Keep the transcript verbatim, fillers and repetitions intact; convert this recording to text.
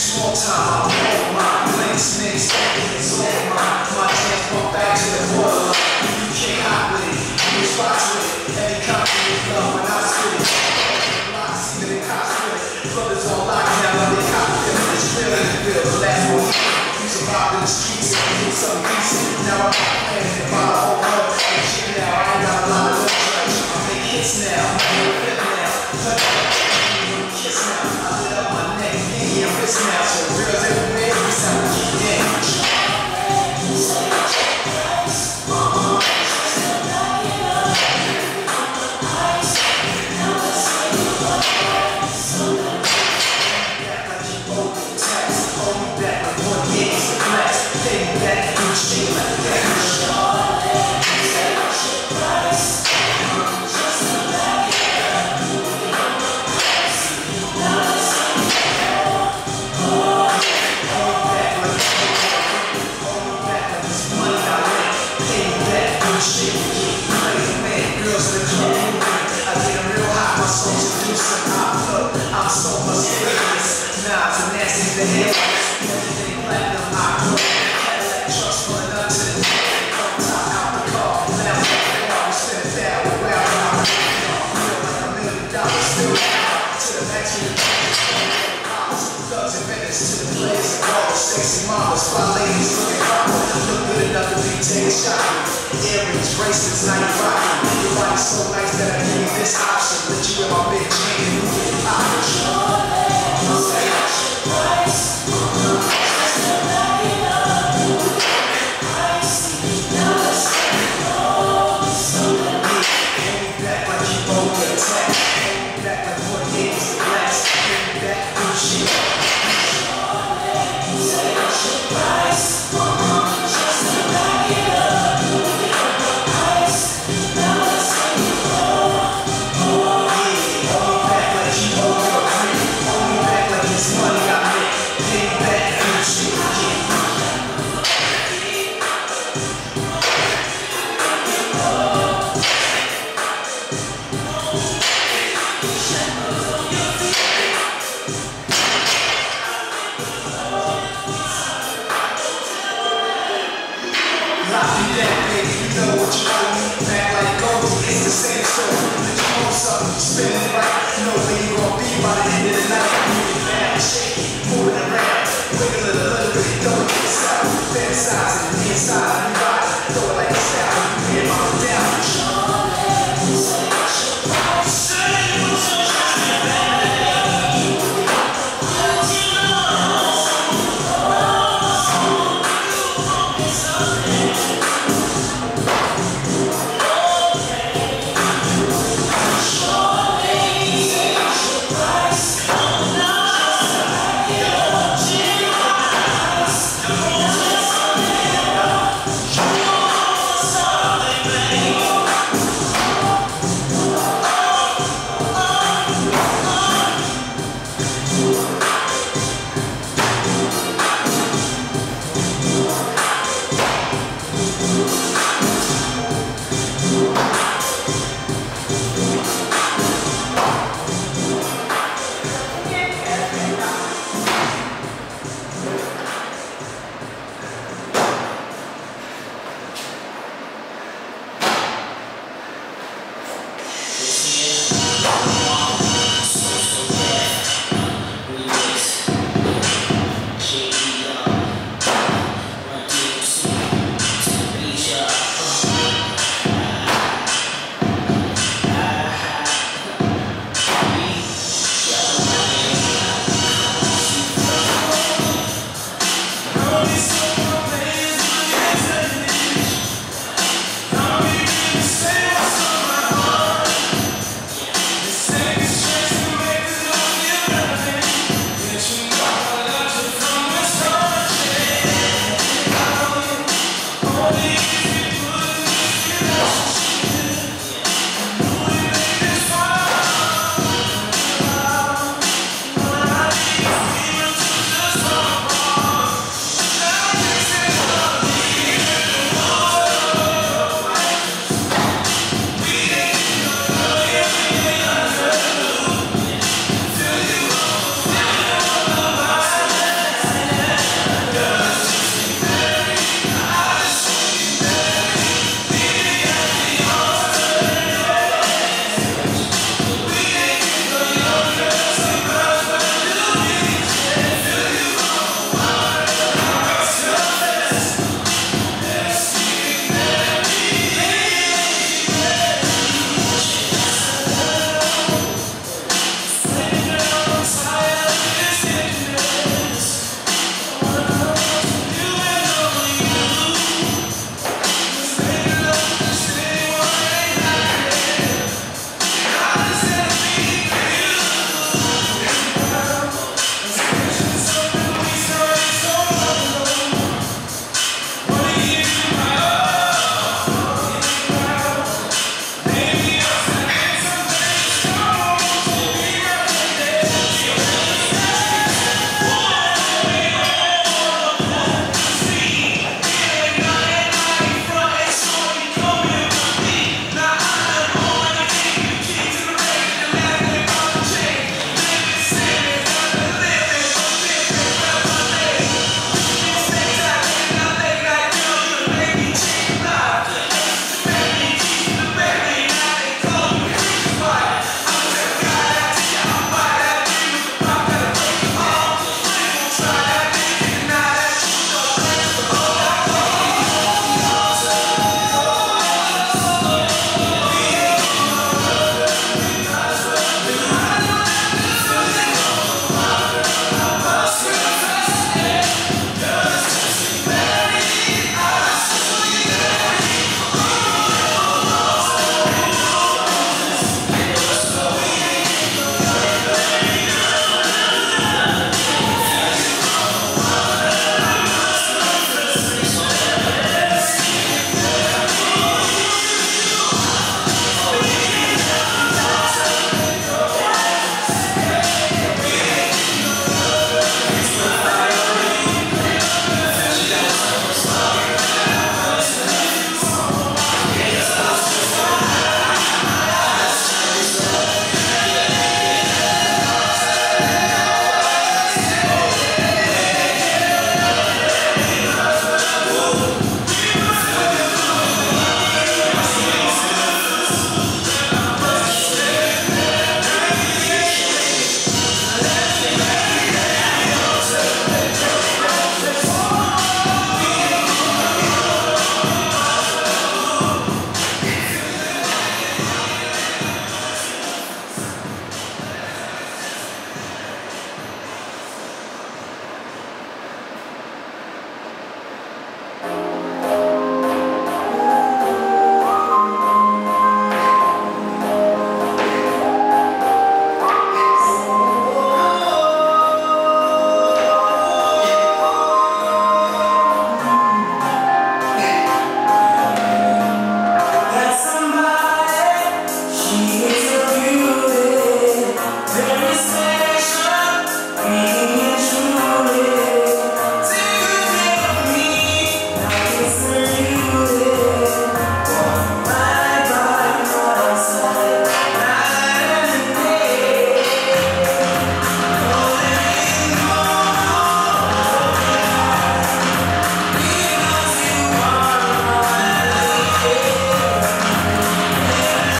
Small time, I hold my place, niggas, niggas, hold my my hands bump back to the borderline. You can't hide with it, you respond to it. Every cop is love when I spit it. I see the cops spit it. Brothers on lockdown, I think cops feel it. It's real in the bill, the last one. You survived in the streets, you did something decent. Now I'm paying for my own love. And shit now, I ain't got a lot of love. I make hits now, I make it now. I kiss now, I let up my neck, yeah, I'm pissed now. Since ninety-five, your body's so nice that I gave you this option. Let you in my bitch, and you get the option. Say I should price, that's the value of price. Now let's take it all, something big. Hand me back like you owe me a tax. Hand me back like what it is the last. Hand me back through shit. Say I should price. Spinning right, you know where you gon' be by the end of the night.